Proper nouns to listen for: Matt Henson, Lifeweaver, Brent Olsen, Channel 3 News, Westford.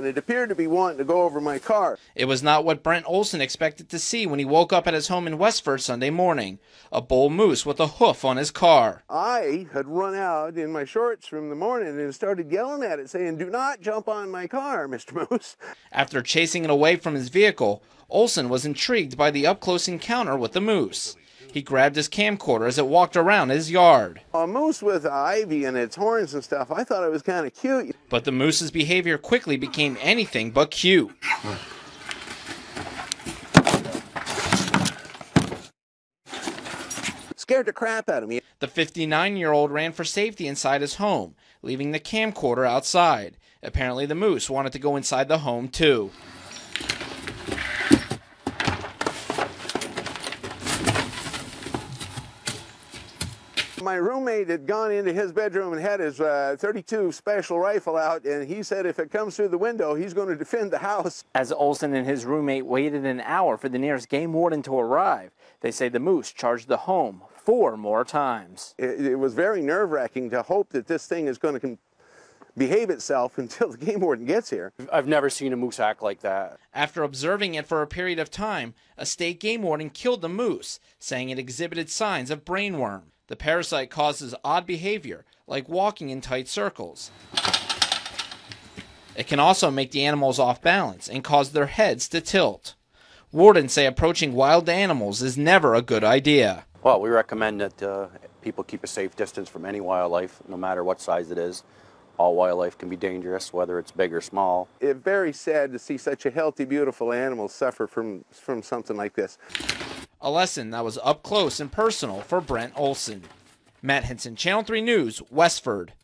and it appeared to be wanting to go over my car. It was not what Brent Olsen expected to see when he woke up at his home in Westford Sunday morning, a bull moose with a hoof on his car. I had run out in my shorts from the morning and started yelling at it, saying, "Do not jump on my car, Mr. Moose." After chasing it away from his vehicle, Olsen was intrigued by the up-close encounter with the moose. He grabbed his camcorder as it walked around his yard. A moose with ivy and its horns and stuff, I thought it was kind of cute. But the moose's behavior quickly became anything but cute. Scared the crap out of me. The 59-year-old ran for safety inside his home, leaving the camcorder outside. Apparently the moose wanted to go inside the home too. My roommate had gone into his bedroom and had his .32 special rifle out, and he said if it comes through the window, he's going to defend the house. As Olsen and his roommate waited an hour for the nearest game warden to arrive, they say the moose charged the home 4 more times. It was very nerve-wracking to hope that this thing is going to behave itself until the game warden gets here. I've never seen a moose act like that. After observing it for a period of time, a state game warden killed the moose, saying it exhibited signs of brainworm. The parasite causes odd behavior, like walking in tight circles. It can also make the animals off balance and cause their heads to tilt. Wardens say approaching wild animals is never a good idea. Well, we recommend that people keep a safe distance from any wildlife, no matter what size it is. All wildlife can be dangerous, whether it's big or small. It's very sad to see such a healthy, beautiful animal suffer from something like this. A lesson that was up close and personal for Brent Olsen. Matt Henson, Channel 3 News, Westford.